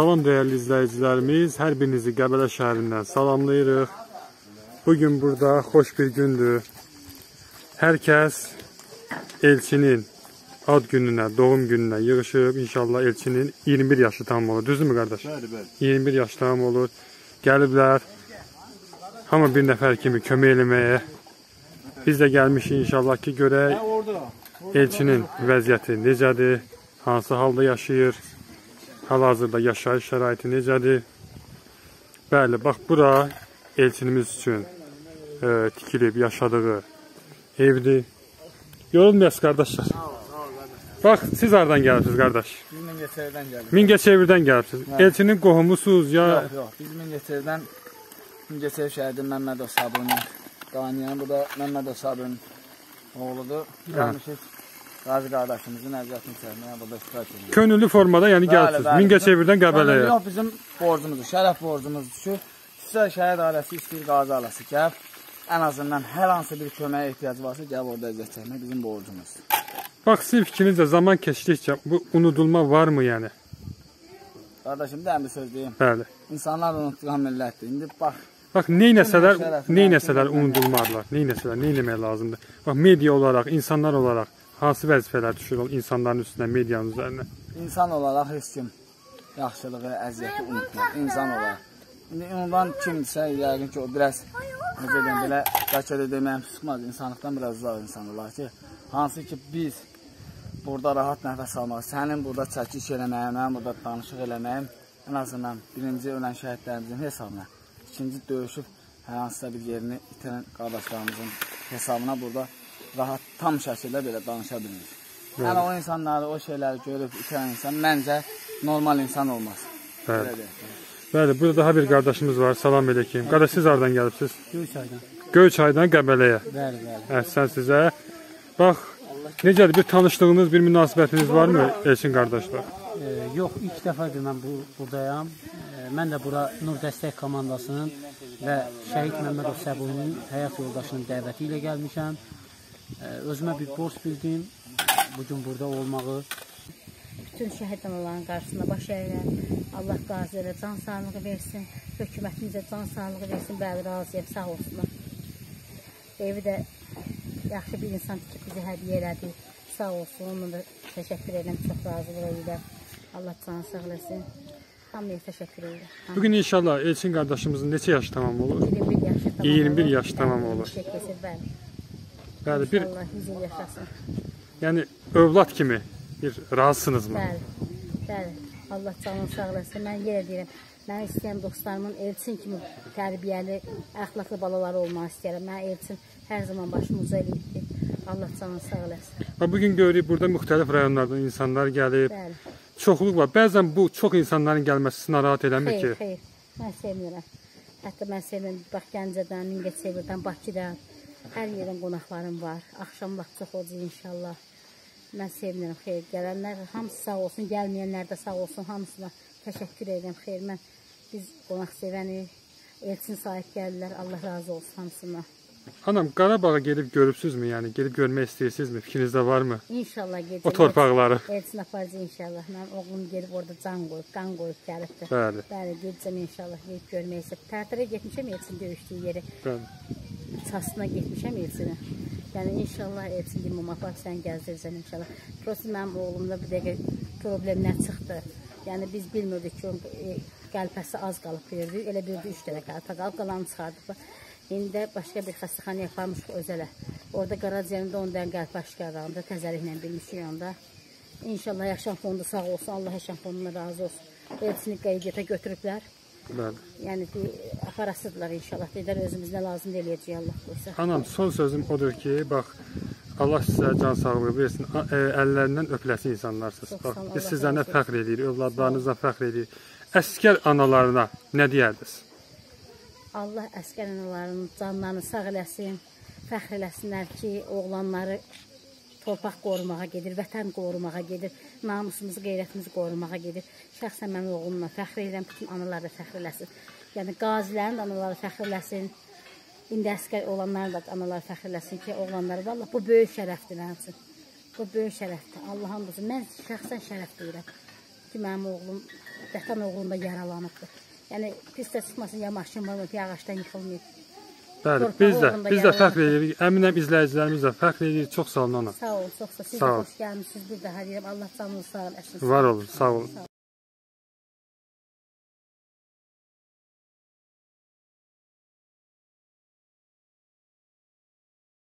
Salam değerli izleyicilerimiz, her birinizi Qəbələ şəhərindən salamlayırıq. Bugün burada hoş bir gündür. Herkes elçinin ad gününe, doğum gününe yığışıb. İnşallah elçinin 21 yaşı tam olur. Düzdür mü kardeş? Bəli, bəli. 21 yaşı tam olur. Gəliblər. Ama bir nəfər kimi kömək eləməyə. Biz de gelmişik inşallah ki görək elçinin vəziyyəti necədir, hansı halda yaşayır, hal-hazırda yaşayış şəraiti necədir. Bəli, bax bura elçinimiz üçün tikilib yaşadığı evdir. Yorulmayasınız kardeşler. Bak siz nereden geldiniz kardeş? Biz Mingəçevir'den geldik. Mingəçevir'den geldiniz. Evet. Elçinin qohumusunuz ya? Yok yok, biz Mingəçevir'den, Mingəçevir şəhidin Məhmədov Səbunun qaynıyanı. Bu da Məmmədəsbəy Səbunun oğludur. Gəlmişik Qazi kardeşimizin əziyyətini çəkməyə burada iştirak edirik. Könüllü formada yani geldiniz. Mingəçevir'den Qəbələyə. Yok, bizim borcumuzdur, şərəf borcumuzdur ki, sizə şəhid ailəsi istəyir, Qazi ailəsi gəl. En azından her hansı bir köməyə ihtiyacı varsa gel orada əziyyət çəkmək bizim borcumuz. Bak sizin fikrinizde zaman keçdikcə bu unudulma var mı yani? Kardeşim de bir söz deyim. Bəli. İnsanlar unutduğan millətdir. İndi bak. Bak neynəsələr unudulmarlar. Neynəsələr, neynəmək lazımdır. Bak media olarak, insanlar olarak hansı vəzifələr düşür insanların üstüne, medianın üzerine? İnsan olarak heç kim yaxşılığı, əziyyəti unutmur. İnsan olarak. İndi ondan kimsə yəqin ki o biraz necə deyim belə bəlkə də deməyim tutmaz, insanlıqdan biraz uzaq insan olar ki, hansı ki biz burada rahat nəfəs almaq, sənin burada çəkiş eləməyim, mənim burada danışıq eləməyim, ən azından birinci ölən şəhidlərimizin hesabına, ikinci döyüşüb hər hansısa bir yerini itirən qardaşlarımızın hesabına burada rahat tam şəkildə belə danışa bilmirik. Yəni o insanları, o şeyləri görüb itirən insan məncə normal insan olmaz. Belə deyək. Bəli, burada daha bir qardaşımız var. Salam əleykum. Qardaş, siz hardan gəlibsiniz? Göyçaydan. Göyçaydan Qəbələyə. Bəli, bəli. Əhsən sizə. Bax, necədir? Bir tanışlığınız, bir münasibətiniz varmı Elçin qardaşlar? Yox, ilk dəfədir mən buradayam. Mən də bura Nur Dəstek Komandasının və Şehit Məhmədov Səbunun həyat yoldaşının dəvəti ilə gəlmişəm. Özümə bir borc bildim bugün burada olmağı. Bütün şəhid anaların qarşısında baş əyirəm. Allah qazilərə can sağlığı versin, hökumətimizə can sağlığı versin, bəli razıyam, sağ olsunlar. Evi də yaxşı bir insan tikib bizi hədiyyə elədi, sağ olsun, onunla da təşəkkür edirəm, çox razılıq edirəm. Allah canı sağ eləsin, hamıya təşəkkür edirəm. Bugün inşallah Elçin qardaşımızın neçə yaşı tamam olur? 21 yaşı tamam olur. 21 yaşı tamam olur. Təşəkkür edirəm, bəli. İnşallah 100 il yaşasın. Yəni övlad kimi bir razısınız mı? Bəli, bəli. Allah canını sağlasın. Mən yenə deyirəm, mən istəyirəm dostlarımın Elçin kimi tərbiyəli, əxlaqlı balaları olmaq istəyirəm. Mən Elçin hər zaman başımıza eləyibdir. Allah canını sağlasın. Bugün görürük, burada müxtəlif rayonlardan insanlar gəlib. Bəli. Çoxluq var. Bəzən bu çox insanların gəlməsi sizi narahat eləmir ki? Xeyr, xeyr. Mən sevmirəm. Hətta mən sevmirəm. Bax, Gəncədən, Mingəçevirdən, Bakıdan, hər yerin qonaqlarım var. Axşam vaxt çox olacaq inşallah. Mən sevinirəm, xeyr. Gələnlər hamısı sağ olsun, gəlməyənlər də sağ olsun, hamısına təşəkkür edirəm, xeyr. Mən, biz qonaq sevənik, Elçin sahib gəlirlər, Allah razı olsun hamısına. Anam, Qarabağa gelib görübsünüzmü, yəni gelib görmək istəyirsinizmi, fikrinizdə varmı? İnşallah gedəcəm. O torpaqları. Elçin aparacaq inşallah, mənim oğlum gelib orada can qoyub, qan qoyub gəlibdir. Bəli. Bəli, gedəcəm inşallah, gelib görmək istəyir. Tərtərə getmişəm Elçin döyüşdüyü yeri. Bəli. Çasına getmişəm Elçinə. Yəni inşallah Elçin deyim, mamaq sən gəzdirəcəm inşallah. Prosi mənim oğlumda bir dəqiqə problemlə çıxdı. Yəni biz bilmirdik ki, qəlpəsi az qalıb verdi. Elə bir 3 dənə qəlpə qalıb, qalanı çıxardıq. İndi də başqa bir xəstəxana yaparmışıq özələ. Orada qaraciyəndə 10 dənə qəlpə aşkarlandı, təzəliklə bilmişik onda. İnşallah yaşam fondu sağ olsun, Allah yaşam fonduna razı olsun. Elçini qeydiyyətə götürüblər. Bəli. Yəni aparasıdırlar inşallah. Dedər özümüz nə lazım eləyəcək Allah qoysa. Anam, son sözüm odur ki, bax Allah sizə can sağlığı versin. Əllərindən öpüləsi insanlarsınız. Bax, biz sizlərlə fəxr edirik, övladlarınızla fəxr edirik. Əskər analarına nə deyərdiniz? Allah əskər analarının canlarını sağ eləsin. Fəxr eləsinlər ki, oğlanları torpaq qorumağa gedir, vətən qorumağa gedir, namusumuzu, qeyrətimizi qorumağa gedir. Şəxsən mən oğlumla fəxr edirəm, bütün analar da fəxr eləsin. Yəni qazilərin də anaları fəxr eləsin, indi əskər olanların da anaları fəxr eləsin ki, oğlanları, valla bu böyük şərəfdir mənim üçün. Bu böyük şərəfdir, Allah'ın olsun. Mən şəxsən şərəf deyirəm ki, mənim oğlum Vətən uğrunda yaralanıbdır. Yəni pis də çıxmasın, ya maşın vurulub, ya ağacdan yıxılmayıb. Bəli, biz də fəxr edirik. Əminəm izləyicilərimiz də fəxr edir. Çox sağ olun ona. Sağ olun, çox sağ olun. Siz də xoş gəlmisiniz. Bir daha deyirəm, Allah canınızı sağ olsun. Var olun, sağ olun.